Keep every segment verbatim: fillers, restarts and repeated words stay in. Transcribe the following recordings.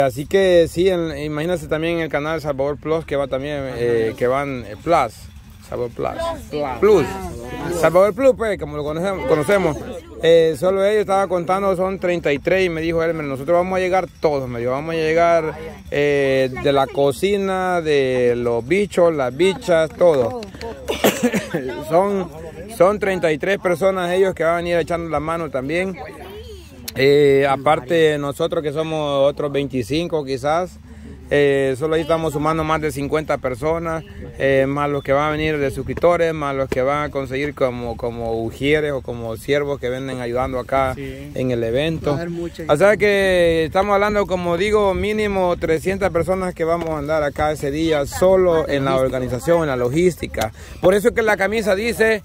Así que sí, en, imagínense también el canal Salvador Plus, que va también, eh, que van eh, Plus, Salvador Plus, Plus, Plus. Plus. Salvador Plus, pues, como lo conocemos, conocemos. Eh, solo ellos estaba contando, son treinta y tres, y me dijo él, nosotros vamos a llegar todos, me dijo, vamos a llegar eh, de la cocina, de los bichos, las bichas, todo. son, son treinta y tres personas ellos que van a venir echando la mano también. Eh, aparte nosotros que somos otros veinticinco quizás, eh, solo ahí estamos sumando más de cincuenta personas, eh, más los que van a venir de suscriptores, más los que van a conseguir como, como ujieres o como siervos que vienen ayudando acá sí. en el evento. O sea que estamos hablando, como digo, mínimo trescientas personas que vamos a andar acá ese día solo en la organización, en la logística. Por eso que la camisa dice...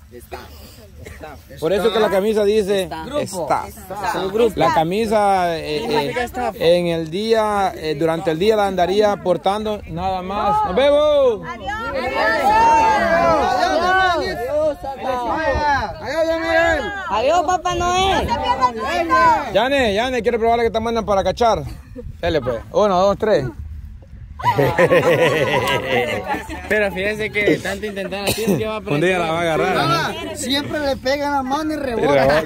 Por eso que la camisa dice está. Está. Está. La camisa eh, eh, en el día, eh, durante el día la andaría portando nada más. ¡Nos vemos! ¡Adiós! ¡Adiós! ¡Adiós! ¡Adiós! ¡Adiós, Papá Noel! Yane, Yane, quiero probar la que te mandan para cachar. Dale pues. Uno, dos, tres. Pero fíjese que de tanto intentar así es que va a aprender. Un día la va a agarrar, ¿no? Siempre le pegan la mano y rebota.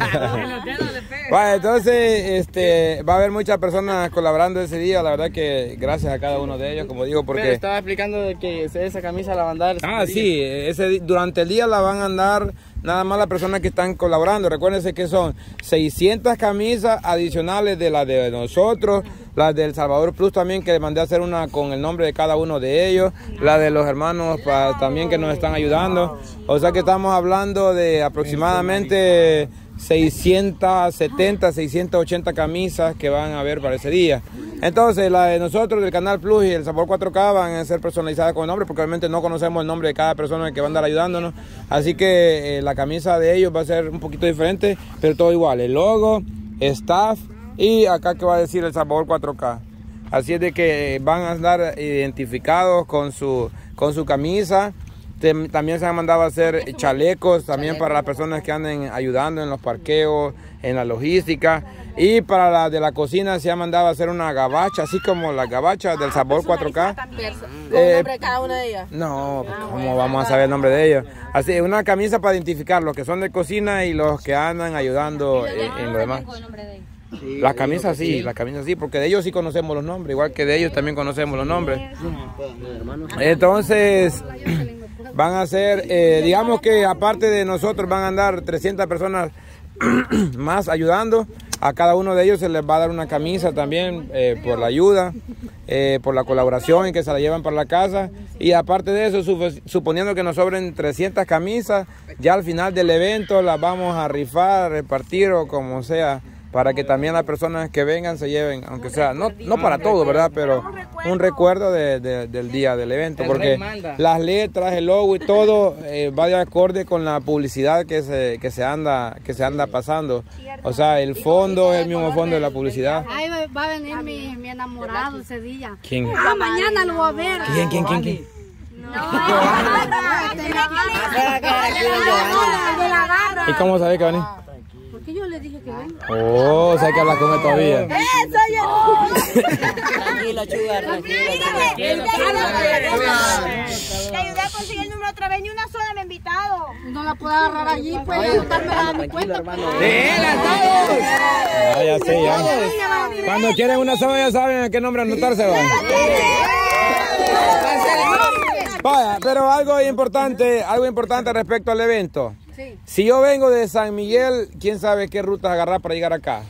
Vale, entonces este, va a haber muchas personas colaborando ese día. La verdad que gracias a cada uno de ellos, como digo, porque... Pero estaba explicando de que esa camisa la van a andar. Ah, sí, ese, durante el día la van a andar nada más las personas que están colaborando. Recuérdense que son seiscientas camisas adicionales de las de nosotros, las del Salvador Plus también, que le mandé a hacer una con el nombre de cada uno de ellos, la de los hermanos pa, también que nos están ayudando. O sea que estamos hablando de aproximadamente seiscientas setenta, seiscientas ochenta camisas que van a ver para ese día. Entonces, la de nosotros, del Canal Plus y el Sabor cuatro K van a ser personalizadas con el nombre, porque obviamente no conocemos el nombre de cada persona que va a andar ayudándonos. Así que eh, la camisa de ellos va a ser un poquito diferente, pero todo igual. El logo, staff y acá que va a decir el Salvador cuatro K. Así es de que van a andar identificados con su, con su camisa. También se han mandado a hacer chalecos también para las personas que anden ayudando en los parqueos, en la logística. Y para la de la cocina se ha mandado a hacer una gabacha, así como las gabachas del Sabor cuatro K. ¿El nombre de cada una de ellas? No, ¿cómo vamos a saber el nombre de ellos? Así, una camisa para identificar los que son de cocina y los que andan ayudando en, en lo demás. Sí, las camisas sí, sí, las camisas sí, porque de ellos sí conocemos los nombres, igual que de ellos también conocemos los nombres. Entonces... Van a ser, eh, digamos que aparte de nosotros van a andar trescientas personas más ayudando. A cada uno de ellos se les va a dar una camisa también eh, por la ayuda, eh, por la colaboración y que se la llevan para la casa. Y aparte de eso, su, suponiendo que nos sobren trescientas camisas, ya al final del evento las vamos a rifar, repartir o como sea, para que también las personas que vengan se lleven, aunque sea, no, no para todo, ¿verdad? Pero un recuerdo de, de, del día del evento, porque las letras, el logo y todo eh, va de acorde con la publicidad que se, que se anda que se anda pasando. O sea, el fondo es el mismo fondo de la publicidad. Ahí va a venir mi, mi enamorado ese día. ¿Quién? Ah, mañana lo va a ver. ¿Quién, quién, quién? quién? No, ¿y cómo sabe que va a venir? Yo le dije que venga. Oh, o sea que hablas con él todavía. ¡Eso ya! Tranquilo, chugar. Tranquilo, te ayudé a conseguir el número otra vez. Ni una sola me ha invitado. No la puedo agarrar allí, pues. Juntarme a mi cuenta. ¡De él, a ya sé, ya! Cuando quieren una sola ya saben a qué nombre anotarse van. Vaya, pero algo importante, algo importante respecto al evento. Sí. Si yo vengo de San Miguel, ¿quién sabe qué rutas agarrar para llegar acá?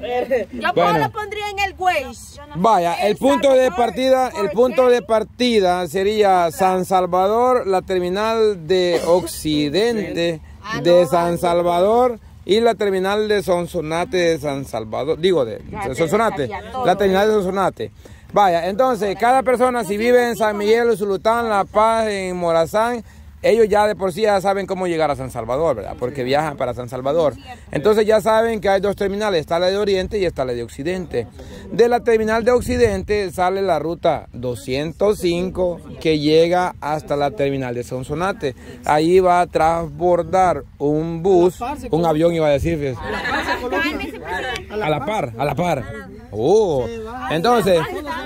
Yo bueno, lo pondría en el Waze. No, no. Vaya, el, el punto Salvador, de partida, el punto qué? de partida sería San Salvador, la terminal de Occidente ah, de no, San Salvador y la terminal de Sonsonate de San Salvador, digo de, de Sonsonate, la terminal de Sonsonate. Vaya, entonces, cada persona si vive en San Miguel, en Zulután, La Paz, en Morazán, ellos ya de por sí ya saben cómo llegar a San Salvador, ¿verdad? Porque viajan para San Salvador. Entonces ya saben que hay dos terminales, está la de Oriente y está la de Occidente. De la terminal de Occidente sale la ruta doscientos cinco que llega hasta la terminal de Sonsonate. Ahí va a transbordar un bus, un avión iba a decir. A la par, a la par. Oh, entonces...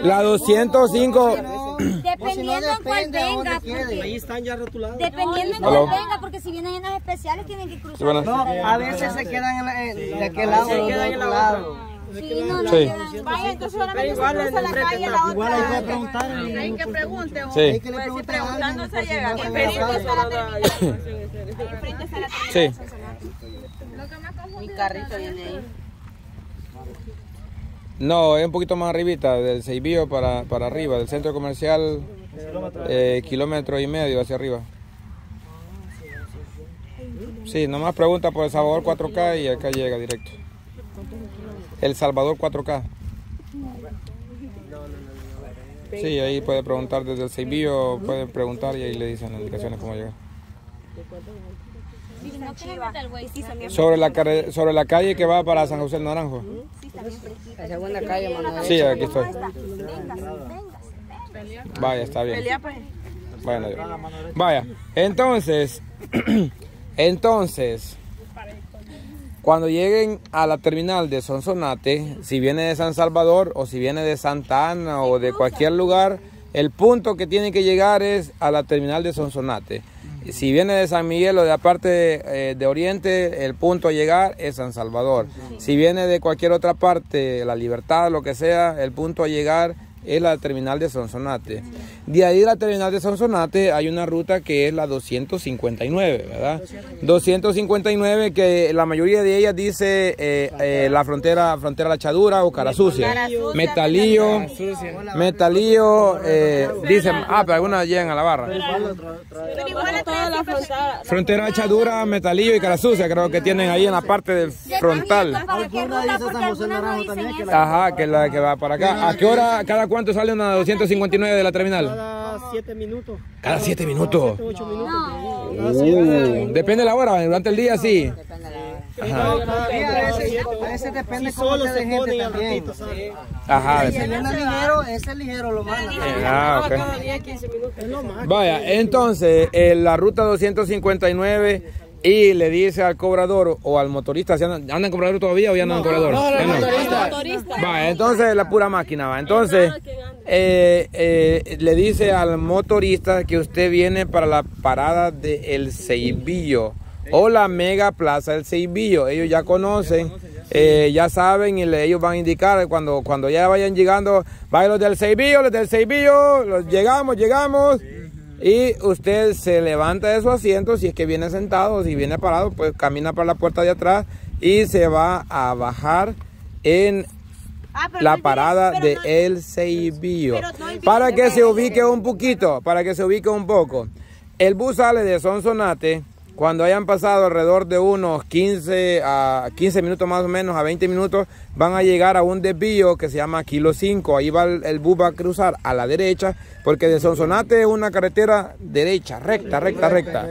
La doscientos cinco. Dependiendo en cuál venga. Ahí están ya rotulados. Dependiendo en cuál venga, porque si vienen en las especiales tienen que cruzar. No, a veces se quedan de aquel lado. Se quedan en el lado. Sí, no, no, sí. Vaya, entonces solamente se cruza la calle a la otra. Igual hay que preguntar. Hay que preguntar. Sí. Hay que preguntar, no se llega. Enfrente está la terminal. Sí. Mi carrito viene ahí. No, es un poquito más arribita, del Ceibillo para, para arriba, del centro comercial, eh, kilómetro y medio hacia arriba. Sí, nomás pregunta por El Salvador cuatro K y acá llega directo. El Salvador cuatro K. Sí, ahí puede preguntar desde el Ceibillo, pueden preguntar y ahí le dicen las indicaciones cómo llegar. Sobre la, calle, sobre la calle que va para San José el Naranjo. Sí, aquí estoy. Vaya, está bien. Bueno, vaya, entonces, entonces, cuando lleguen a la terminal de Sonsonate, si viene de San Salvador o si viene de Santa Ana o de cualquier lugar, el punto que tiene que llegar es a la terminal de Sonsonate. Si viene de San Miguel o de la parte de, eh, de Oriente, el punto a llegar es San Salvador. Si viene de cualquier otra parte, La Libertad, lo que sea, el punto a llegar es la terminal de Sonsonate. De ahí de la terminal de Sonsonate hay una ruta que es la doscientos cincuenta y nueve, ¿verdad? doscientos cincuenta y nueve, que la mayoría de ellas dice eh, eh, la frontera frontera La Hachadura o Cara Sucia. Metalío, Metalío, eh, dicen, ah, pero algunas llegan a La Barra. Frontera La Hachadura, Metalío y Cara Sucia, creo que tienen ahí en la parte del frontal. Ajá, que es la que va para acá. ¿A qué hora, cada cuánto sale una doscientos cincuenta y nueve de la terminal? Cada siete minutos. ¿Cada siete minutos? Uh, depende de la hora, durante el día sí. Ajá. A veces depende cómo se de gente también. Ajá. Ese ligero, ese ligero lo manda. Ah, ok. Vaya, entonces, en la ruta doscientos cincuenta y nueve... Y le dice al cobrador o al motorista, si andan, ¿andan cobrador todavía o ya andan no, cobrador? No, no, motorista. Va, entonces la pura máquina va. Entonces eh, eh, le dice al motorista que usted viene para la parada de El Ceibillo o la Mega Plaza del Ceibillo. Ellos ya conocen, eh, ya saben y le, ellos van a indicar cuando, cuando ya vayan llegando, vayan los del Ceibillo, los del Ceibillo, los llegamos, llegamos. Y usted se levanta de su asiento, si es que viene sentado, si viene parado, pues camina para la puerta de atrás y se va a bajar en ah, la no parada vi, de no, El Ceibillo. No para que se ubique un poquito, para que se ubique un poco. El bus sale de Sonsonate cuando hayan pasado alrededor de unos quince a quince minutos más o menos, a veinte minutos, van a llegar a un desvío que se llama Kilo cinco. Ahí va el, el bus va a cruzar a la derecha, porque de Sonsonate es una carretera derecha, recta, recta, recta.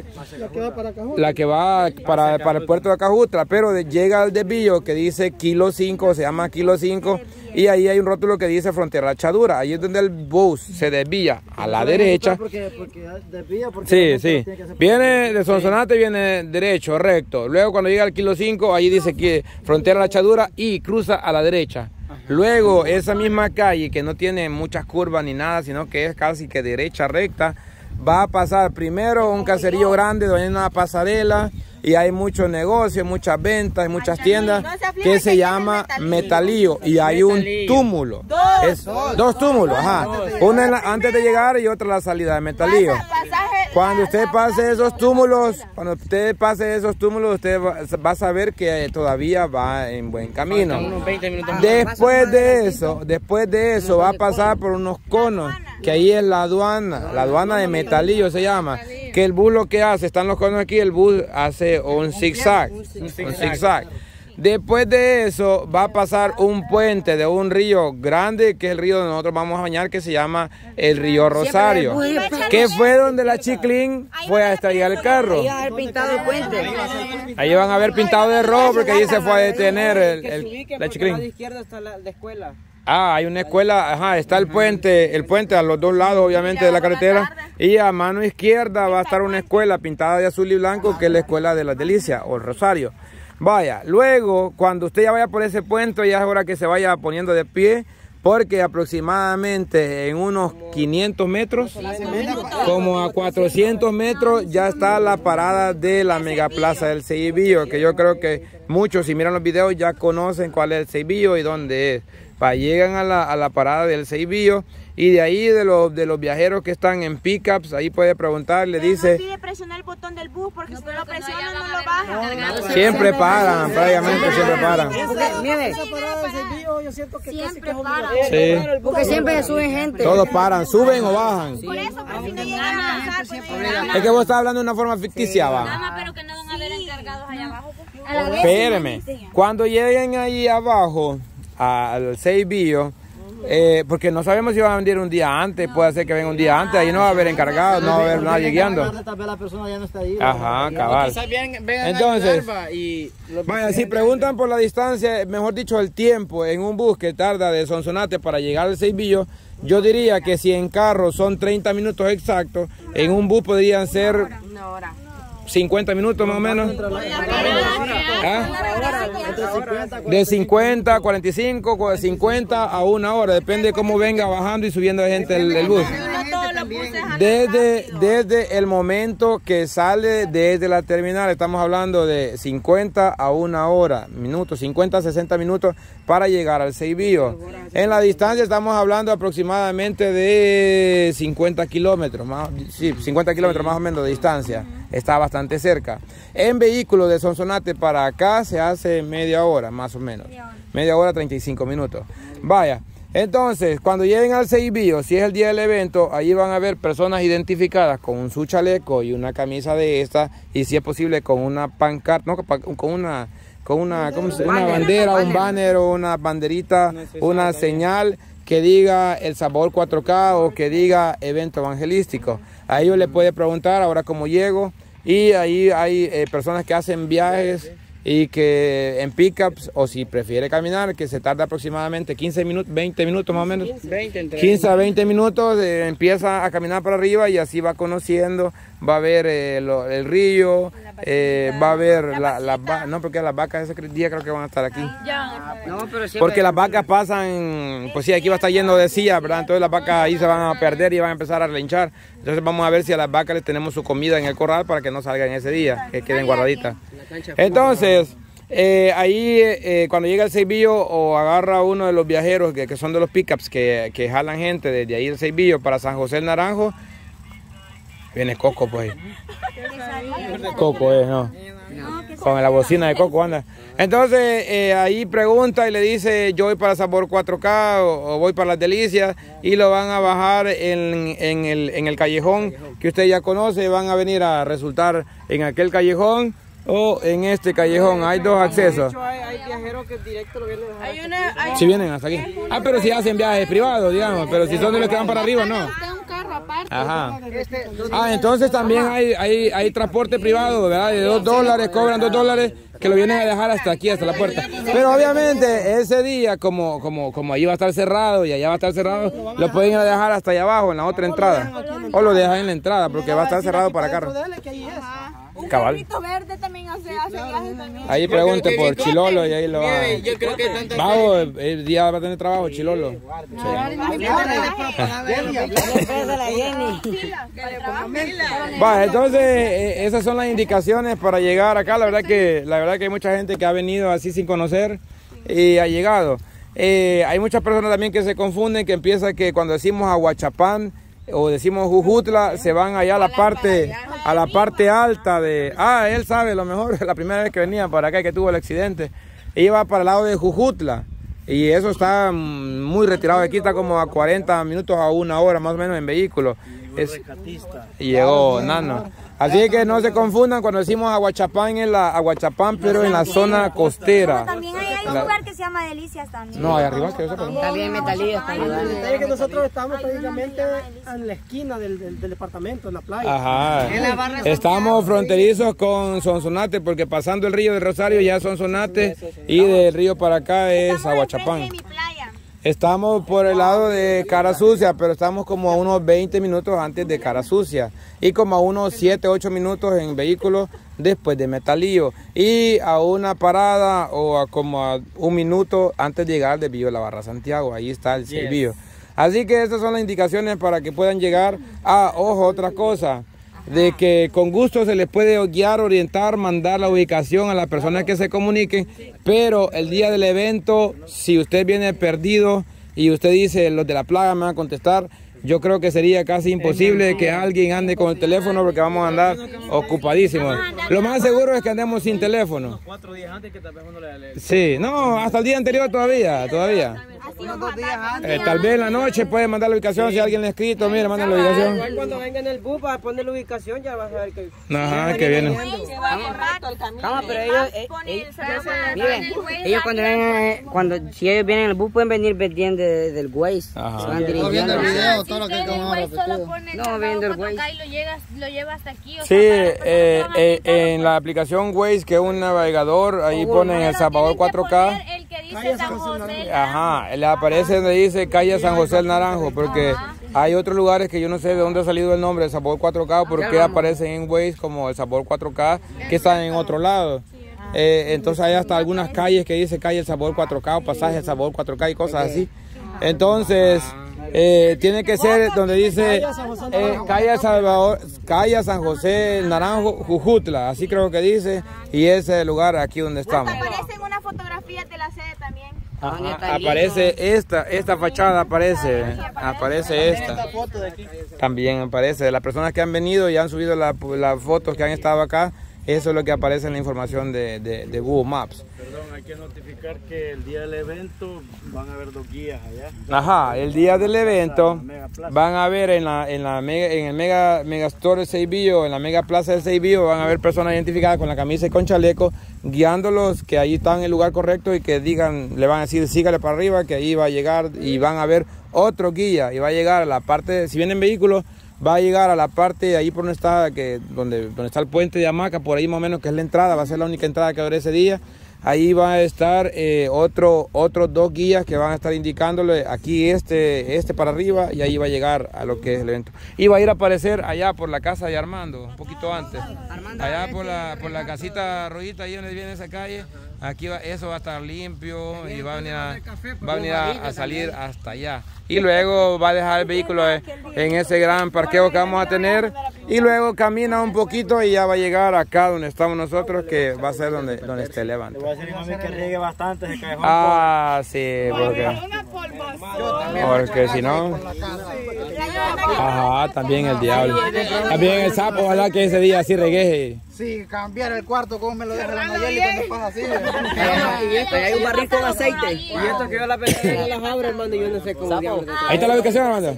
La que va para, para el puerto de Acajutla, pero de, llega al desvío que dice Kilo cinco, se llama Kilo cinco, y ahí hay un rótulo que dice Frontera La Hachadura. Ahí es donde el bus se desvía a la derecha. Sí, sí. Viene de Sonsonate, viene derecho, recto. Luego cuando llega al Kilo cinco, ahí dice que Frontera La Hachadura y cruza a la derecha. Luego esa misma calle que no tiene muchas curvas ni nada, sino que es casi que derecha recta, va a pasar primero un caserío grande donde hay una pasarela y hay muchos negocios, muchas ventas, muchas tiendas que se llama Metalío, y hay un túmulo, es, dos túmulos, ajá, una en la, antes de llegar y otra en la salida de Metalío. Cuando usted pase esos túmulos, cuando usted pase esos túmulos, usted va, va a saber que todavía va en buen camino. Después de eso, después de eso va a pasar por unos conos, que ahí es la aduana, la aduana de Metalío se llama. Que el bus lo que hace, están los conos aquí, el bus hace un zigzag, un zigzag. Después de eso va a pasar un puente de un río grande, que es el río donde nosotros vamos a bañar, que se llama el río Rosario, que fue donde la Chiclín fue a estallar el carro. Ahí van a haber pintado de rojo, porque ahí se fue a detener el, el, la Chiclín. A la izquierda está la escuela. Ah, hay una escuela, ajá, está el puente, el puente a los dos lados obviamente de la carretera, y a mano izquierda va a estar una escuela pintada de azul y blanco, que es la escuela de Las Delicias o el Rosario. Vaya, luego cuando usted ya vaya por ese puente, ya es hora que se vaya poniendo de pie, Porque aproximadamente en unos quinientos metros, como a cuatrocientos metros, ya está la parada de la Mega Plaza del Ceibillo, que yo creo que muchos, si miran los videos, ya conocen cuál es el Ceibillo y dónde es. Pa, llegan a la, a la parada del Ceibillo y de ahí de los, de los viajeros que están en pickups, ahí puede preguntar, le dice... No olvide presionar el botón del bus porque no, si lo presionan no, no lo bajan. No, no, siempre paran, prácticamente siempre paran. Mire, yo siento que casi que es obligatorio. Porque siempre suben gente. Todos paran, suben o bajan. Por eso, por si no llegan a pasar. Es que vos estás hablando de una forma ficticia, va. Nada más, pero que no van a haber encargados allá abajo. Espéreme, cuando lleguen ahí abajo... al Ceibillo, eh, porque no sabemos si van a venir un día antes, puede ser que venga un día antes, ahí no va a haber encargado, no va a haber nadie guiando. Ajá, cabal. Entonces, vaya, si preguntan por la distancia, mejor dicho el tiempo en un bus que tarda de Sonsonate para llegar al Ceibillo, yo diría que si en carro son treinta minutos exactos, en un bus podrían ser una hora. cincuenta minutos más o menos. ¿Ah? De cincuenta, cuarenta y cinco, cincuenta a una hora, depende de cómo venga bajando y subiendo la gente el, el bus. Desde, desde el momento que sale desde la terminal, estamos hablando de cincuenta a una hora, minutos, cincuenta a sesenta minutos para llegar al Ceibillo. En la distancia estamos hablando aproximadamente de cincuenta kilómetros, más, sí, cincuenta kilómetros más o menos de distancia. Está bastante cerca. En vehículo de Sonsonate para acá se hace media hora, más o menos. Media hora, treinta y cinco minutos. Vaya. Entonces, cuando lleguen al Ceibillo, si es el día del evento, allí van a ver personas identificadas con su chaleco y una camisa de esta, y si es posible con una pancarta, no, con una, con una, ¿cómo se, una bandera, un banner o una banderita, una señal que diga El Salvador cuatro K o que diga evento evangelístico. A ellos les puede preguntar ahora cómo llego, y ahí hay eh, personas que hacen viajes y que en pickups, o si prefiere caminar, que se tarda aproximadamente quince minutos, veinte minutos más o menos, quince a veinte minutos, eh, empieza a caminar para arriba y así va conociendo, va a ver eh, lo, el río, eh, va a ver las la, la, no, porque las vacas ese día creo que van a estar aquí, no, pero porque las vacas pasan, pues sí, aquí va a estar lleno de sillas, ¿verdad? Entonces las vacas ahí se van a perder y van a empezar a relinchar, entonces vamos a ver si a las vacas les tenemos su comida en el corral para que no salgan ese día, que queden guardaditas. Entonces, Eh, ahí eh, cuando llega el Ceibillo o agarra uno de los viajeros que, que son de los pickups que, que jalan gente desde ahí el Ceibillo para San José el Naranjo, viene Coco, pues Coco es, eh, ¿no? Con la bocina de Coco anda. Entonces eh, ahí pregunta y le dice yo voy para Sabor cuatro K o, o voy para Las Delicias, y lo van a bajar en, en, el, en el callejón que usted ya conoce, van a venir a resultar en aquel callejón o en este callejón. Hay dos accesos. Hay viajeros que directo lo vienen a dejar. Si vienen hasta aquí. Ah, pero si hacen viajes privados, digamos. Pero si son de los que van para arriba, no. Ajá. Ah, entonces también hay, hay, hay transporte privado, ¿verdad? De dos dólares, cobran dos dólares, que lo vienen a dejar hasta aquí, hasta la puerta. Pero obviamente ese día, como, como, como ahí va a estar cerrado y allá va a estar cerrado, lo pueden ir a dejar hasta allá abajo, en la otra entrada. O lo dejan en la entrada, porque va a estar cerrado para carros. Cabal. Verde también hace, hace viajes también. Ahí pregunte por Chilolo y ahí lo va. Yo creo que tanto Bajo, el, el día va a tener trabajo Chilolo. Va, entonces eh, esas son las indicaciones para llegar acá. La verdad que la verdad que hay mucha gente que ha venido así sin conocer y ha llegado. Eh, hay muchas personas también que se confunden, que empieza que cuando decimos Ahuachapán o decimos Jujutla, se van allá a la parte a la parte alta de... Ah, él sabe lo mejor, la primera vez que venía para acá que tuvo el accidente, iba para el lado de Jujutla, y eso está muy retirado de aquí, está como a cuarenta minutos a una hora más o menos en vehículo. Es, y llegó Nano. Así que no se confundan cuando decimos Ahuachapán, en la Ahuachapán, pero en la zona costera. También hay, hay un lugar que se llama Delicias también. No, hay arriba que eso también. Metalío. El detalle es que nosotros estamos prácticamente en la esquina del, del, del departamento, en la playa. Ajá. En la barra estamos fronterizos con Sonsonate, porque pasando el río de Rosario ya es Sonsonate, y del río para acá es Ahuachapán. Estamos por el lado de Cara Sucia, pero estamos como a unos veinte minutos antes de Cara Sucia y como a unos siete, ocho minutos en vehículo después de Metalío y a una parada o a como a un minuto antes de llegar de Villa la Barra Santiago. Ahí está el Ceibillo. Así que estas son las indicaciones para que puedan llegar. Ah, ojo, otra cosa, de que con gusto se les puede guiar, orientar, mandar la ubicación a las personas que se comuniquen, pero el día del evento, si usted viene perdido y usted dice, los de la plaga me van a contestar, yo creo que sería casi imposible que alguien ande con el teléfono porque vamos a andar ocupadísimos. Lo más seguro es que andemos sin teléfono. Cuatro días antes que tal vez uno le... Sí, no, hasta el día anterior todavía, todavía. Eh, tal vez en la noche puede mandar la ubicación, sí. Si alguien le ha escrito, mire, manda la ubicación. Cuando venga en el bus para poner la ubicación ya vas a ver que... Ajá, que viene. Ellos cuando vengan, cuando, si ellos vienen en el bus pueden venir vendiendo del Waze. Ajá. Se van dirigiendo. Todo lo que no, vende el Waze. Y lo, llegas, lo lleva hasta aquí. O sí, sea, eh, eh, en la aplicación Waze, que es un navegador, ahí oh, ponen El Salvador cuatro K. El que dice San José. Ajá, le aparece donde dice calle San José el Naranjo, porque ajá. Hay otros lugares que yo no sé de dónde ha salido el nombre El Salvador cuatro K, porque aparecen en Waze como El Salvador cuatro K, que están en otro lado. Eh, entonces hay hasta algunas calles que dice calle El Salvador cuatro K, o pasaje El Salvador cuatro K y cosas así. Entonces... Eh, tiene que ser donde dice eh, calle Salvador, calle San José el Naranjo, Jujutla, así creo que dice, y ese lugar aquí donde estamos. Aparecen unas fotografías de la sede también. Ajá, aparece esta, esta fachada aparece, aparece esta. También aparece, las personas que han venido y han subido la, las fotos que han estado acá. Eso es lo que aparece en la información de, de, de Google Maps. Perdón, hay que notificar que el día del evento van a haber dos guías allá. Ajá, el día del evento van a ver en, la, en, la mega, en el mega, mega store del Ceibillo, en la Mega Plaza del Ceibillo, van a ver personas identificadas con la camisa y con chaleco, guiándolos que ahí están en el lugar correcto y que digan, le van a decir, sígale para arriba, que ahí va a llegar, y van a ver otro guía, y va a llegar a la parte, si vienen vehículos, va a llegar a la parte de ahí por donde está, que, donde, donde está el puente de Hamaca, por ahí más o menos que es la entrada, va a ser la única entrada que habrá ese día. Ahí va a estar eh, otro, otros dos guías que van a estar indicándole aquí este, este para arriba, y ahí va a llegar a lo que es el evento. Y va a ir a aparecer allá por la casa de Armando, un poquito antes. Allá por la, por la casita rojita, ahí donde viene esa calle. Aquí va, eso va a estar limpio y va a venir, a, va a, venir a, a salir hasta allá. Y luego va a dejar el vehículo en, en ese gran parqueo que vamos a tener. Y luego camina un poquito y ya va a llegar acá donde estamos nosotros, que va a ser donde, donde esté levantado. Le voy a decir a mami que riegue bastante ese callejón. Ah, sí, porque, porque si no... Ajá, también el diablo. También el sapo, ojalá que ese día así regueje. Sí, cambiar el cuarto, como me lo deja la Nayeli cuando pasa así. Y esto, hay un barril con aceite. Y esto que yo la pensé en las abres, hermano, yo no sé cómo. Ahí está la ubicación, Armando.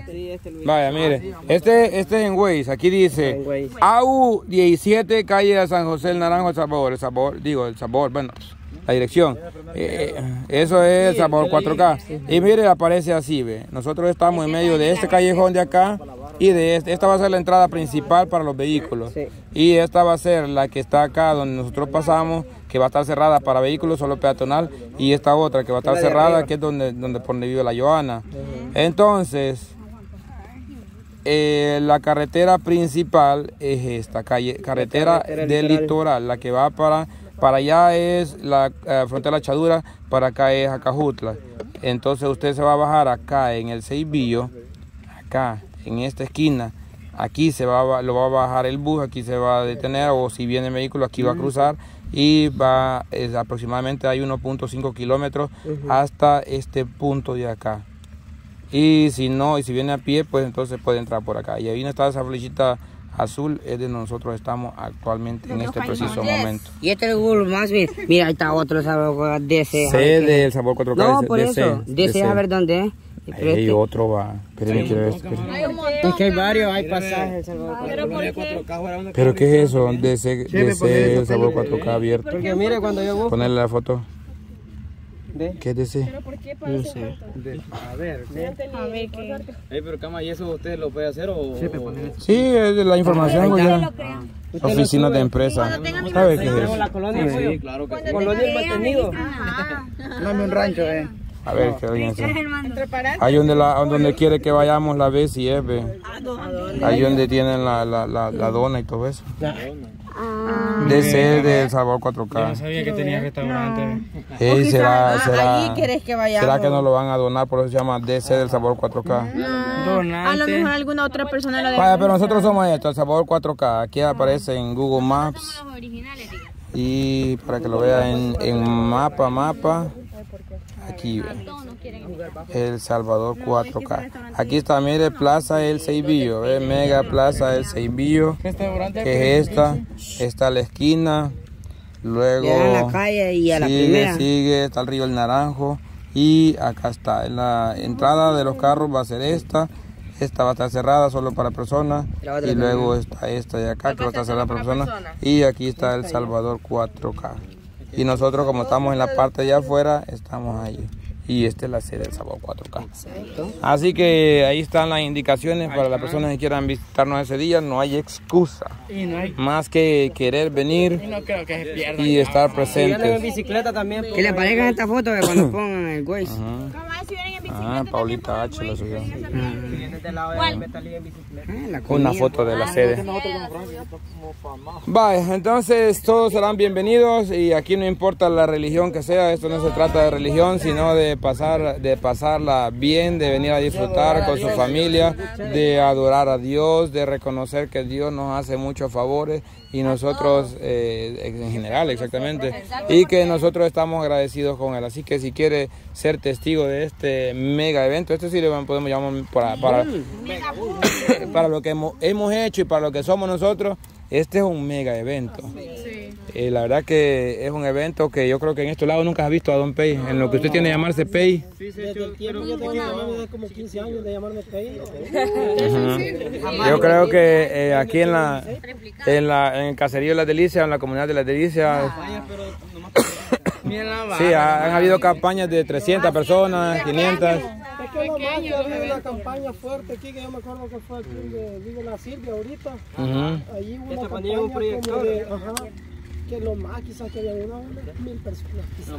Vaya, mire, este, este es en Waze, aquí dice A U diecisiete, calle de San José el Naranjo, El Salvador, El Salvador, digo, El Salvador, bueno, la dirección. Eh, eso es El Salvador cuatro K. Y mire, aparece así, ve, nosotros estamos en medio de este callejón de acá. Y de este, esta va a ser la entrada principal para los vehículos. Sí. Y esta va a ser la que está acá donde nosotros pasamos, que va a estar cerrada para vehículos, solo peatonal. Y esta otra que va a estar cerrada, que es donde, donde, por donde vive la Joana. Uh-huh. Entonces, eh, la carretera principal es esta calle, carretera, carretera del litoral. litoral, la que va para, para allá es la eh, frontera La Hachadura, para acá es Acajutla. Entonces usted se va a bajar acá en el Ceibillo, acá. En esta esquina, aquí se va, lo va a bajar el bus, aquí se va a detener, o si viene el vehículo, aquí va a cruzar y va, es, aproximadamente hay uno punto cinco kilómetros hasta este punto de acá. Y si no, y si viene a pie, pues entonces puede entrar por acá. Y ahí está esa flechita azul, es de nosotros estamos actualmente en este preciso momento. Y este es Google Maps, mira, ahí está otro sabor D C. C del sabor cuatro K. No, por eso, D C, a ver dónde es. Hay otro va, pero sí, quiero ver. Es que hay varios, hay pasajes. Pero, ¿Pero qué es eso? De ese, de ese El Salvador cuatro K abierto. Porque mire, cuando yo busco. Ponerle la foto. ¿De? ¿Qué es de ese? ¿Pero por qué no sé. De, a ver, ¿qué? A ver, ¿qué? Hey, pero cama, ¿y eso usted lo puede hacer o...? Sí, sí, es de la información. Ya. Ah. Oficina de empresa. ¿Sabe qué es eso? Sí, claro que sí. Colonia el mantenido. Dame un rancho, eh. A ver, que oigan. Ahí donde, la, donde quiere que vayamos la ve si es, ve. Ahí donde tienen la, la, la, la dona y todo eso. La dona. Ah, de ser de El Salvador cuatro K. No sabía que tenía restaurante. Sí, será, será, que vayamos. Será que nos lo van a donar, por eso se llama D C del Salvador cuatro K. No, a lo mejor alguna otra persona lo debe. Vaya, pero nosotros somos esto, El Salvador cuatro K. Aquí aparece en Google Maps. Y para que lo vean en, en mapa, mapa. Aquí ve. El Salvador cuatro K. Aquí está, mire, Plaza El Ceibillo, eh, Mega Plaza El Ceibillo, que es esta, está la esquina, luego sigue, sigue, está el río El Naranjo y acá está. La entrada de los carros va a ser esta, esta va a estar cerrada solo para personas y luego está esta de acá que va a estar cerrada para personas y aquí está El Salvador cuatro K. Y nosotros como estamos en la parte de allá afuera, estamos ahí. Y esta es la sede del Salvador cuatro K. Exacto. Así que ahí están las indicaciones para las personas que quieran visitarnos ese día. No hay excusa. Y no hay... Más que querer venir y, no creo que se pierda, y estar presentes. En bicicleta también. Que le parezcan esta foto que cuando pongan el Waze. Ah, Paulita H la subió. Una foto de la sede. Vaya, entonces todos serán bienvenidos y aquí no importa la religión que sea. Esto no se trata de religión, sino de pasar, de pasarla bien, de venir a disfrutar con su familia, de adorar a Dios, de reconocer que Dios nos hace muchos favores y nosotros eh, en general, exactamente, y que nosotros estamos agradecidos con él. Así que si quiere ser testigo de este mega evento, esto sí le podemos llamar para, para, para lo que hemos, hemos hecho y para lo que somos nosotros. Este es un mega evento. Eh, la verdad que es un evento que yo creo que en estos lados nunca has visto a don Pey, en lo que usted tiene que llamarse Pey. Sí, sí, yo tengo como quince años de llamarme Pey. Yo creo que eh, aquí en la, en la en el caserío de Las Delicias, en la comunidad de Las Delicias, sí, ha, han habido campañas de trescientas personas, quinientas. Es que lo más que había una campaña fuerte aquí, que yo me acuerdo que fue aquí donde vive la Silvia ahorita. Allí hubo una campaña como de... Ajá. Que lo más quizás que había unas mil personas, quizás.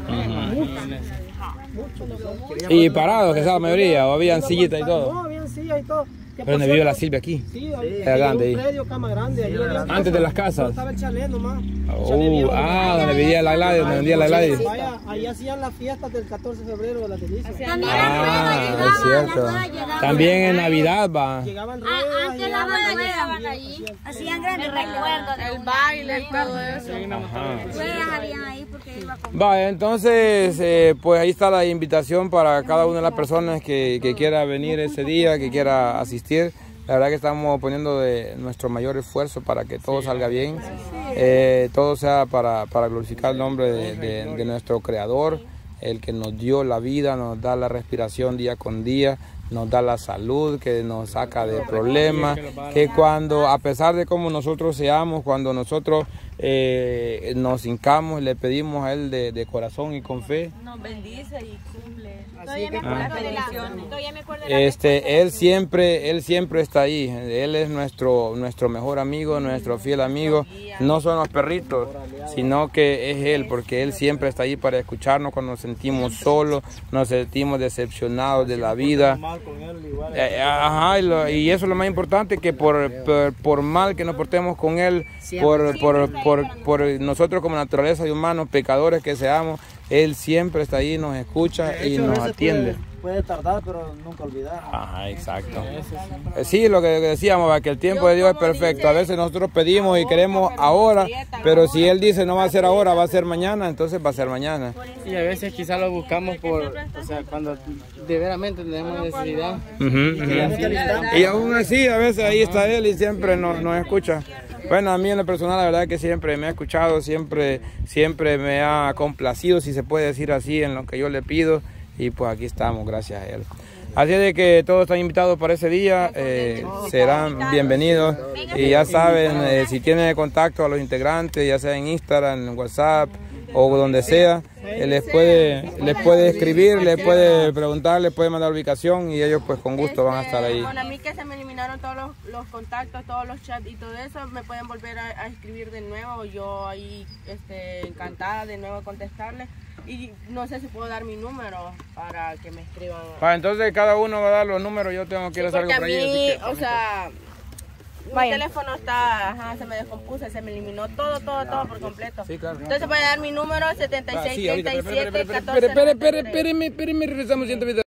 Y parados, que sea la mayoría, o habían sillitas y todo. No, habían sillas y todo. Pero donde vive la Silvia aquí. Sí, había un predio, cama grande. Antes de las casas. Estaba el chalet nomás. Ah, donde vivía la Gladys, donde vendía la Gladys. Ahí hacían las fiestas del catorce de febrero de Las Delicias. Ah, es cierto. También en Navidad va. Llegaban ruedas. Antes las ruedas allí. Hacían grandes recuerdos. El baile, todo eso. Vale, entonces, eh, pues ahí está la invitación para cada una de las personas que, que quiera venir ese día, que quiera asistir. La verdad que estamos poniendo de nuestro mayor esfuerzo para que todo salga bien, eh, todo sea para, para glorificar el nombre de, de, de nuestro Creador, el que nos dio la vida, nos da la respiración día con día, nos da la salud, que nos saca de problemas, que cuando, a pesar de cómo nosotros seamos, cuando nosotros eh, nos hincamos, le pedimos a él de, de corazón y con fe, nos bendice y cumple. Así que, ah, este, él siempre, él siempre está ahí. Él es nuestro, nuestro mejor amigo, nuestro fiel amigo. No son los perritos, sino que es él, porque él siempre está ahí para escucharnos cuando nos sentimos solos, nos sentimos decepcionados de la vida. Ajá, y, lo, y eso es lo más importante, que por, por, por mal que nos portemos con él, por, por, por, por, por nosotros como naturaleza y humanos, pecadores que seamos, él siempre está ahí, nos escucha y nos atiende. Puede, puede tardar, pero nunca olvidar. Ajá, exacto. Sí, lo que decíamos, que el tiempo de Dios es perfecto. A veces nosotros pedimos y queremos ahora, pero si él dice no va a ser ahora, va a ser mañana, entonces va a ser mañana. Y a veces quizás lo buscamos por, o sea, cuando de veramente tenemos necesidad. Uh-huh, uh-huh. Y aún así, a veces ahí está él y siempre nos, nos escucha. Bueno, a mí en lo personal la verdad es que siempre me ha escuchado, siempre, siempre me ha complacido, si se puede decir así, en lo que yo le pido. Y pues aquí estamos, gracias a él. Así de que todos están invitados para ese día, eh, serán bienvenidos. Y ya saben, eh, si tienen contacto a los integrantes, ya sea en Instagram, en WhatsApp o donde sea, eh, les, puede, les puede escribir, les puede preguntar, les puede mandar ubicación y ellos pues con gusto van a estar ahí. Bueno, a mí que se me eliminaron todos los, los contactos, todos los chats y todo eso, me pueden volver a, a escribir de nuevo. Yo ahí este, encantada de nuevo contestarles. Y no sé si puedo dar mi número para que me escriban. Ah, entonces cada uno va a dar los números. Yo tengo que ir a hacer algo para mí, o sea, mi teléfono está, ajá, se me descompuso, se me eliminó todo, todo, todo por completo. Sí, claro. Entonces voy a dar mi número setenta y seis, treinta y siete, catorce. Espéreme, espéreme, regresamos ciento veinte.